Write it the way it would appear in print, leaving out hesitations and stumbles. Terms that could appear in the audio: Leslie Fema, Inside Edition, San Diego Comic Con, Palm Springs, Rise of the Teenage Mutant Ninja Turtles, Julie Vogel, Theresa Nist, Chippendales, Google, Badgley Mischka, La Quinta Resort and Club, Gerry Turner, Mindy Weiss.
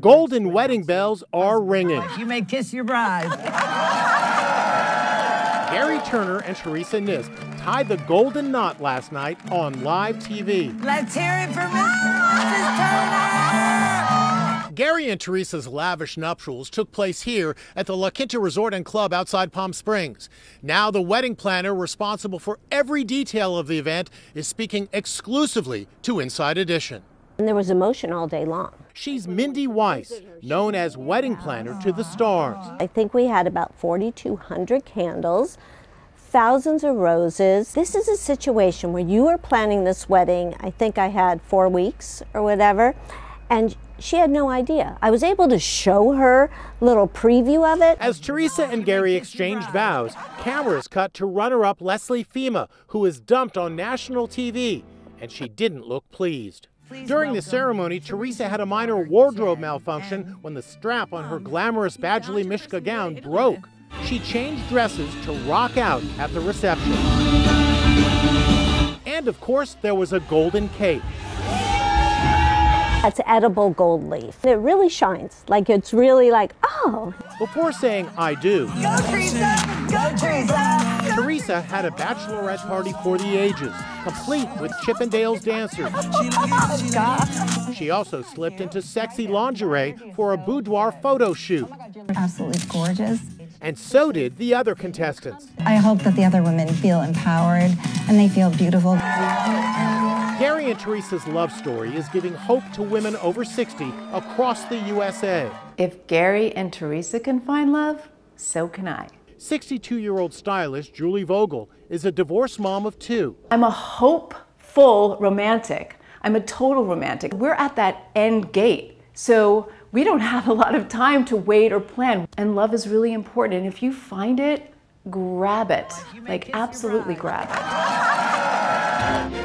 privilege. Golden wedding bells are ringing. You may kiss your bride. Gerry Turner and Theresa Nist tied the golden knot last night on live TV. Let's hear it for Mrs. Turner! Gerry and Theresa's lavish nuptials took place here at the La Quinta Resort and Club outside Palm Springs. Now the wedding planner responsible for every detail of the event is speaking exclusively to Inside Edition. And there was emotion all day long. She's Mindy Weiss, known as wedding planner to the stars. I think we had about 4,200 candles. Thousands of roses. This is a situation where you are planning this wedding. I think I had 4 weeks or whatever, and she had no idea. I was able to show her a little preview of it. As Theresa and Gerry exchanged vows, cameras cut to runner-up Leslie Fema, who was dumped on national TV, and she didn't look pleased. During the ceremony, Theresa had a minor wardrobe malfunction when the strap on her glamorous Badgley Mischka gown broke. She changed dresses to rock out at the reception. And of course, there was a golden cake. That's edible gold leaf. It really shines. Like, it's really like, oh. Before saying, I do. Go, Theresa! Go, Theresa! Theresa had a bachelorette party for the ages, complete with Chippendales dancers. Oh, God. She also slipped into sexy lingerie for a boudoir photo shoot. Absolutely gorgeous. And so did the other contestants. I hope that the other women feel empowered and they feel beautiful. Gerry and Theresa's love story is giving hope to women over 60 across the USA. If Gerry and Theresa can find love, so can I. 62-year-old stylist Julie Vogel is a divorced mom of 2. I'm a hopeful romantic. I'm a total romantic. We're at that end gate, so we don't have a lot of time to wait or plan. And love is really important. And if you find it, grab it. Like, absolutely grab it.